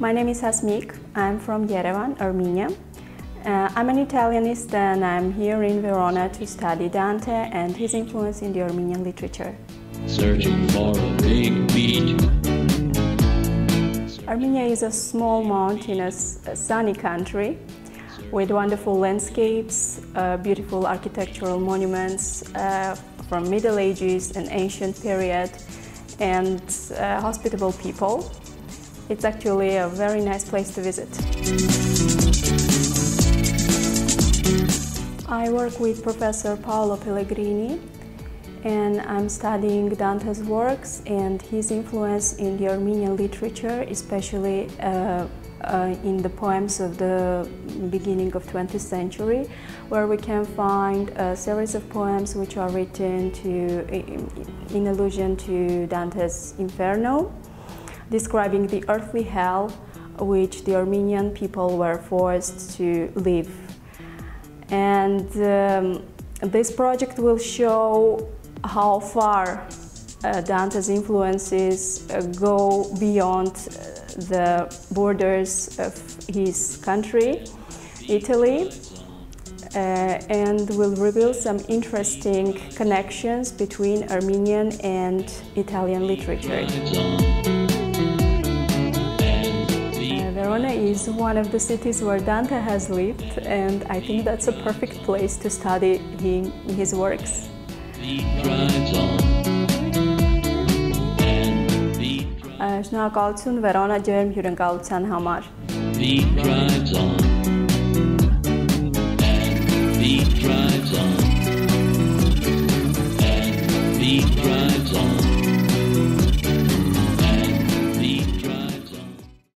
My name is Asmik. I'm from Yerevan, Armenia. I'm an Italianist and I'm here in Verona to study Dante and his influence in the Armenian literature. Searching for a big beat. Armenia is a small mountainous, sunny country with wonderful landscapes, beautiful architectural monuments from Middle Ages and ancient period, and hospitable people. It's actually a very nice place to visit. I work with Professor Paolo Pellegrini and I'm studying Dante's works and his influence in the Armenian literature, especially in the poems of the beginning of 20th century, where we can find a series of poems which are written in allusion to Dante's Inferno, describing the earthly hell which the Armenian people were forced to live. And this project will show how far Dante's influences go beyond the borders of his country, Italy, and will reveal some interesting connections between Armenian and Italian literature. Verona is one of the cities where Dante has lived, and I think that's a perfect place to study his works. Շնորհակալություն Վերոնա ջերմ հյուրընկալության համար։ The drives on.